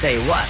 Say what?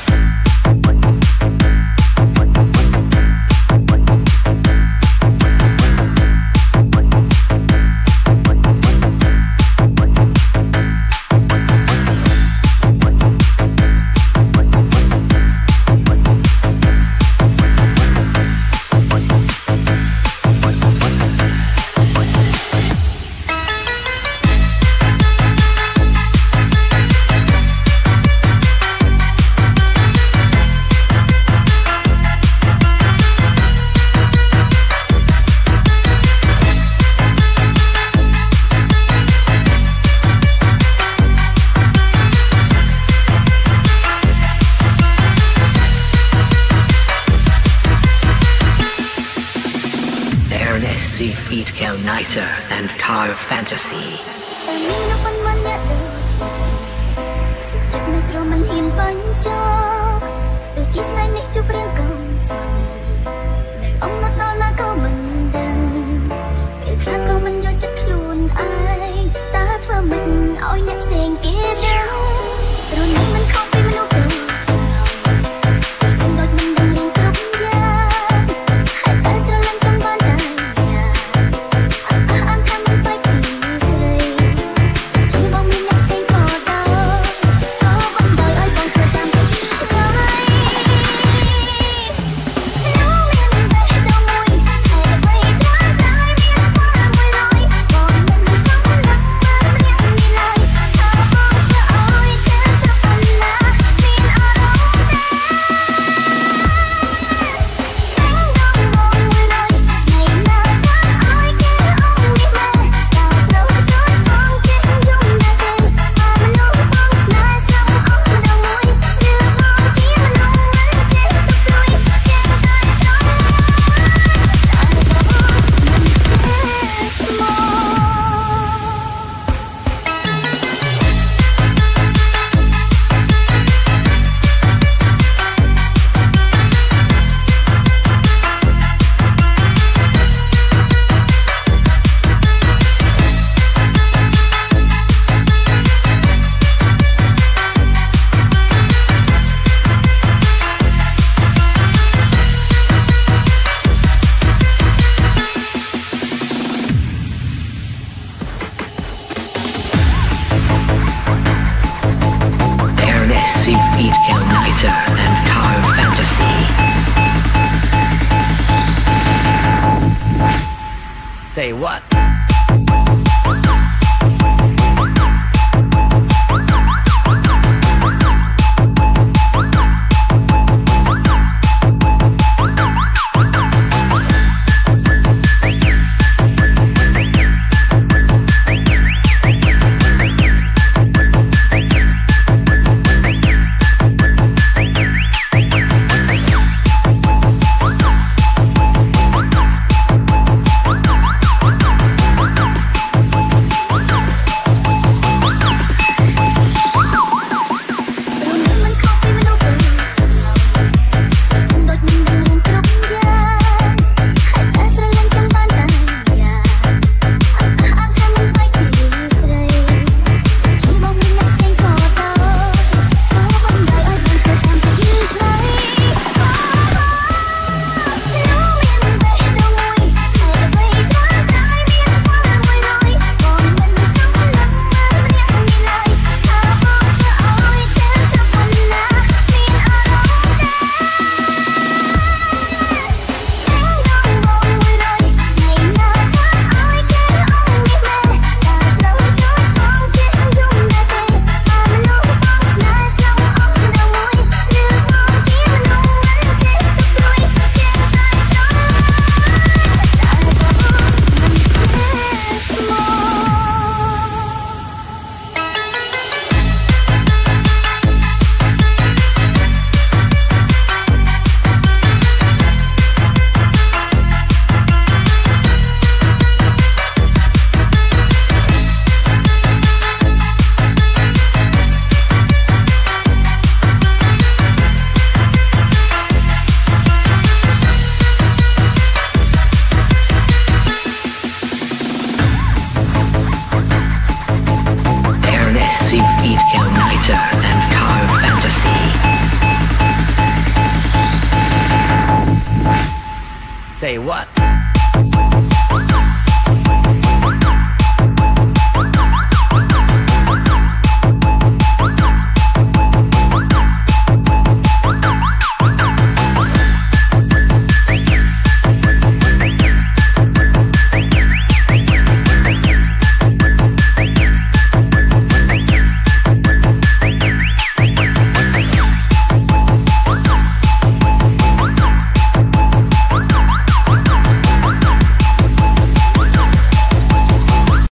Seaweed Kill Nighter and Tar Fantasy. Seaweed Kill Nighter and Tar Fantasy. Say what? say what?